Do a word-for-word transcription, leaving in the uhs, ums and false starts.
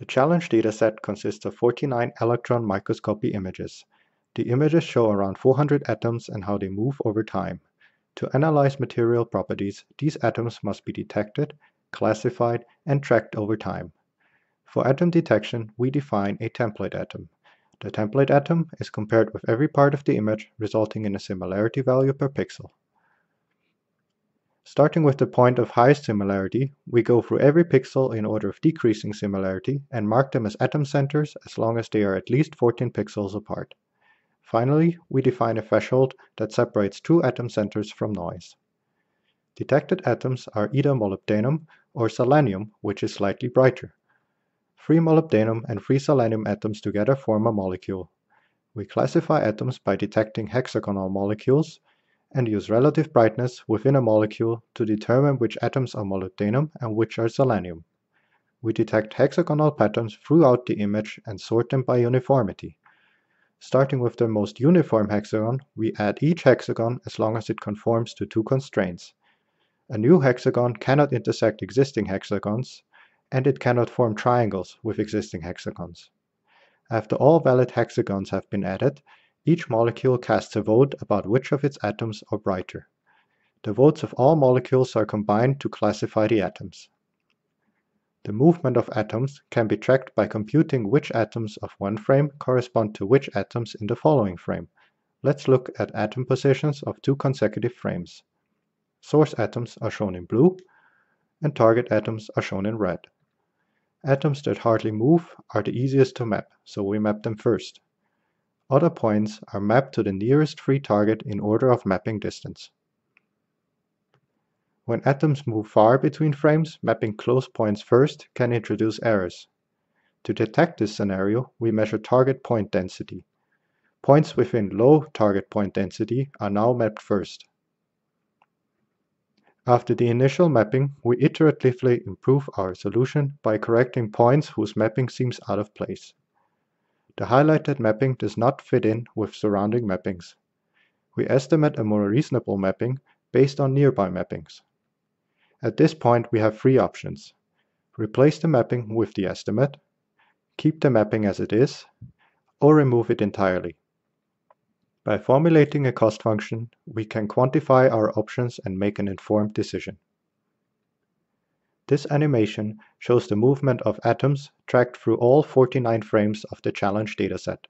The challenge dataset consists of forty-nine electron microscopy images. The images show around four hundred atoms and how they move over time. To analyze material properties, these atoms must be detected, classified, and tracked over time. For atom detection, we define a template atom. The template atom is compared with every part of the image, resulting in a similarity value per pixel. Starting with the point of highest similarity, we go through every pixel in order of decreasing similarity and mark them as atom centers as long as they are at least fourteen pixels apart. Finally, we define a threshold that separates true atom centers from noise. Detected atoms are either molybdenum or selenium, which is slightly brighter. Three molybdenum and three selenium atoms together form a molecule. We classify atoms by detecting hexagonal molecules, and use relative brightness within a molecule to determine which atoms are molybdenum and which are selenium. We detect hexagonal patterns throughout the image and sort them by uniformity. Starting with the most uniform hexagon, we add each hexagon as long as it conforms to two constraints. A new hexagon cannot intersect existing hexagons, and it cannot form triangles with existing hexagons. After all valid hexagons have been added, each molecule casts a vote about which of its atoms are brighter. The votes of all molecules are combined to classify the atoms. The movement of atoms can be tracked by computing which atoms of one frame correspond to which atoms in the following frame. Let's look at atom positions of two consecutive frames. Source atoms are shown in blue, and target atoms are shown in red. Atoms that hardly move are the easiest to map, so we map them first. Other points are mapped to the nearest free target in order of mapping distance. When atoms move far between frames, mapping close points first can introduce errors. To detect this scenario, we measure target point density. Points within low target point density are now mapped first. After the initial mapping, we iteratively improve our solution by correcting points whose mapping seems out of place. The highlighted mapping does not fit in with surrounding mappings. We estimate a more reasonable mapping based on nearby mappings. At this point, we have three options. Replace the mapping with the estimate, keep the mapping as it is, or remove it entirely. By formulating a cost function, we can quantify our options and make an informed decision. This animation shows the movement of atoms tracked through all forty-nine frames of the challenge dataset.